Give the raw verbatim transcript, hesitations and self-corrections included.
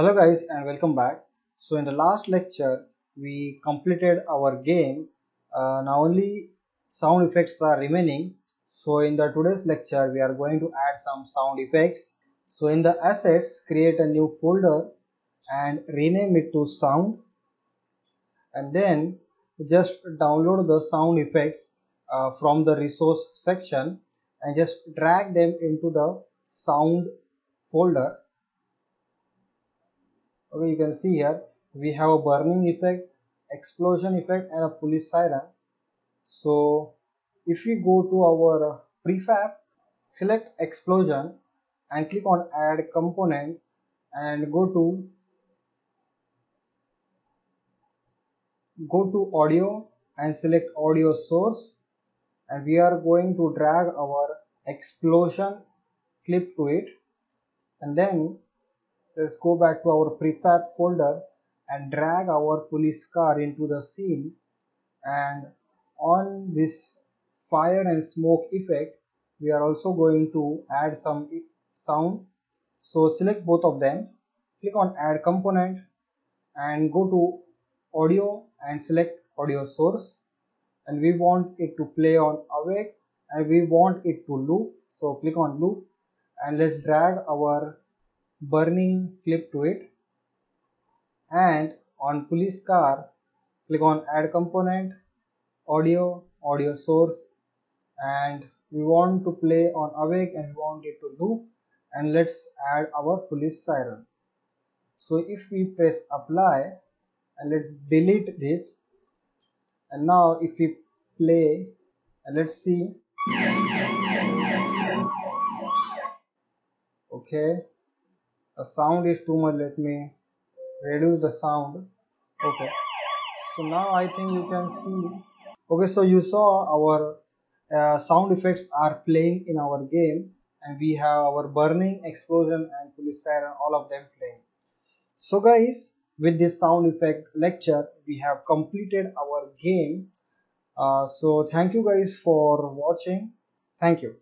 Hello guys and welcome back. So in the last lecture we completed our game. Uh, now only sound effects are remaining. So in the today's lecture we are going to add some sound effects. So in the assets, create a new folder and rename it to sound, and then just download the sound effects uh, from the resource section and just drag them into the sound folder. Okay, you can see here we have a burning effect, explosion effect and a police siren. So if we go to our prefab, select explosion and click on add component and go to go to audio and select audio source, and we are going to drag our explosion clip to it, and then let's go back to our prefab folder and drag our police car into the scene, and on this fire and smoke effect we are also going to add some sound. So select both of them, click on add component and go to audio and select audio source, and we want it to play on awake and we want it to loop, so click on loop and let's drag our burning clip to it, and on police car click on add component, audio, audio source, and we want to play on awake and we want it to loop, and let's add our police siren. So if we press apply, and let's delete this, and now if we play and let's see. Okay, the sound is too much, let me reduce the sound. Okay, so now I think you can see. Okay, so you saw our uh, sound effects are playing in our game, and we have our burning, explosion and police siren, all of them playing. So guys, with this sound effect lecture we have completed our game. Uh, so thank you guys for watching. Thank you.